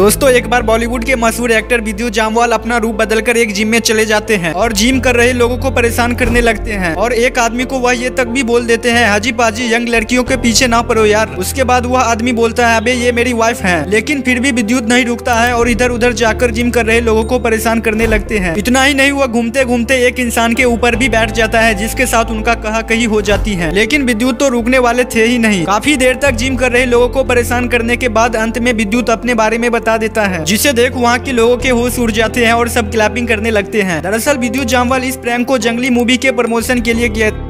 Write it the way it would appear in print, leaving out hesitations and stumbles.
दोस्तों एक बार बॉलीवुड के मशहूर एक्टर विद्युत जामवाल अपना रूप बदलकर एक जिम में चले जाते हैं और जिम कर रहे लोगों को परेशान करने लगते हैं और एक आदमी को वह ये तक भी बोल देते हैं, हाजी पाजी यंग लड़कियों के पीछे ना पड़ो यार। उसके बाद वह आदमी बोलता है, अबे ये मेरी वाइफ है। लेकिन फिर भी विद्युत नहीं रुकता है और इधर उधर जाकर जिम कर रहे लोगों को परेशान करने लगते हैं। इतना ही नहीं, वह घूमते घूमते एक इंसान के ऊपर भी बैठ जाता है जिसके साथ उनका कहा कहीं हो जाती है। लेकिन विद्युत तो रुकने वाले थे ही नहीं। काफी देर तक जिम कर रहे लोगों को परेशान करने के बाद अंत में विद्युत अपने बारे में बता देता है, जिसे देख वहाँ के लोगों के होश उड़ जाते हैं और सब क्लैपिंग करने लगते हैं। दरअसल विद्युत जामवाल इस प्रैंक को जंगली मूवी के प्रमोशन के लिए किया।